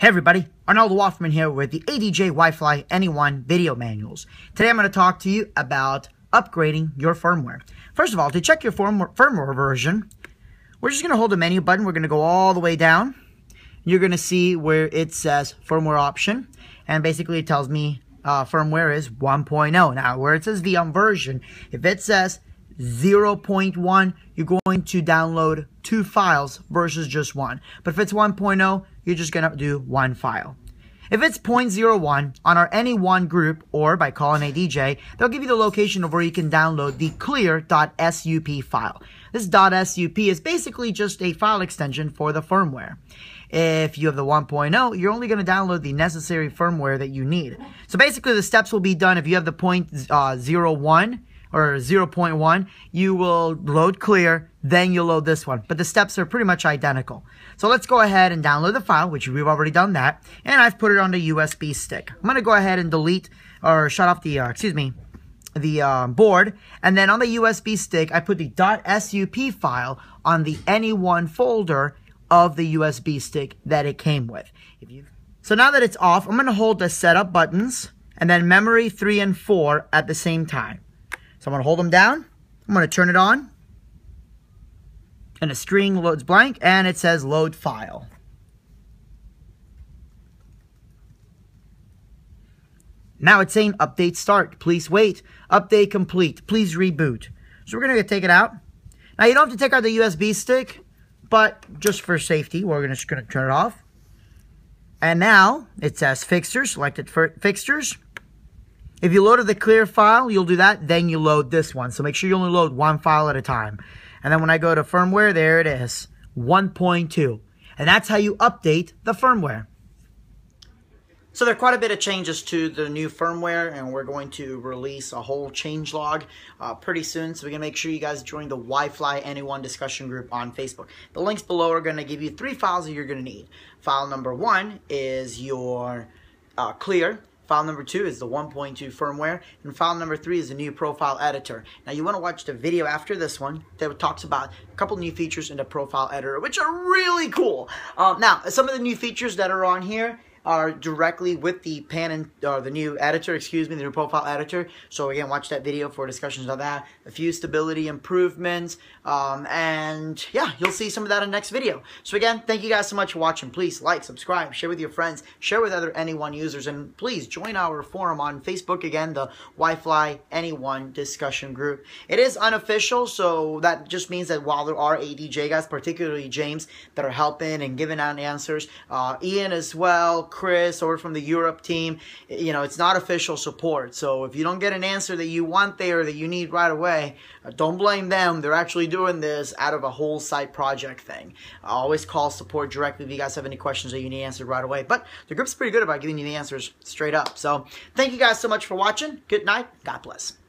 Hey everybody, Arnold Waffman here with the ADJ WiFly NE1 video manuals. Today I'm going to talk to you about upgrading your firmware. First of all, to check your firmware version, we're just going to hold the menu button. We're going to go all the way down. You're going to see where it says firmware option, and basically it tells me firmware is 1.0. Now where it says VM version, if it says 0.1, you're going to download two files versus just one. But if it's 1.0, you're just going to do one file. If it's 0.01, on our NE1 group or by calling ADJ, they'll give you the location of where you can download the clear.sup file. This .sup is basically just a file extension for the firmware. If you have the 1.0, you're only going to download the necessary firmware that you need. So basically the steps will be done. If you have the 0.01, or 0.1, you will load clear, then you'll load this one. But the steps are pretty much identical. So let's go ahead and download the file, which we've already done that, and I've put it on the USB stick. I'm gonna go ahead and delete, or shut off the, board, and then on the USB stick, I put the .sup file on the NE1 folder of the USB stick that it came with. So now that it's off, I'm gonna hold the setup buttons, and then memory 3 and 4 at the same time. So I'm going to hold them down, I'm going to turn it on, and a string loads blank, and it says load file. Now it's saying update start, please wait, update complete, please reboot. So we're going to take it out. Now you don't have to take out the USB stick, but just for safety, we're just going to turn it off. And now it says fixtures, selected for fixtures. If you loaded the clear file, you'll do that, then you load this one. So make sure you only load one file at a time. And then when I go to firmware, there it is, 1.2. And that's how you update the firmware. So there are quite a bit of changes to the new firmware, and we're going to release a whole changelog pretty soon. So we're going to make sure you guys join the WiFly Anyone discussion group on Facebook. The links below are going to give you three files that you're going to need. File number one is your clear. File number 2 is the 1.2 firmware, and file number 3 is the new profile editor. Now you want to watch the video after this one that talks about a couple new features in the profile editor, which are really cool. Now some of the new features that are on here are directly with the new profile editor. So again, watch that video for discussions on that. A few stability improvements, and yeah, you'll see some of that in the next video. So again, thank you guys so much for watching. Please like, subscribe, share with your friends, share with other NE1 users, and please join our forum on Facebook. Again, the WiFly NE1 discussion group. It is unofficial, so that just means that while there are ADJ guys, particularly James, that are helping and giving out answers, Ian as well, Chris, or from the Europe team, you know, it's not official support. So if you don't get an answer that you want there, that you need right away, don't blame them. They're actually doing this out of a whole side project thing. Always call support directly if you guys have any questions that you need answered right away. But the group's pretty good about giving you the answers straight up. So thank you guys so much for watching. Good night. God bless.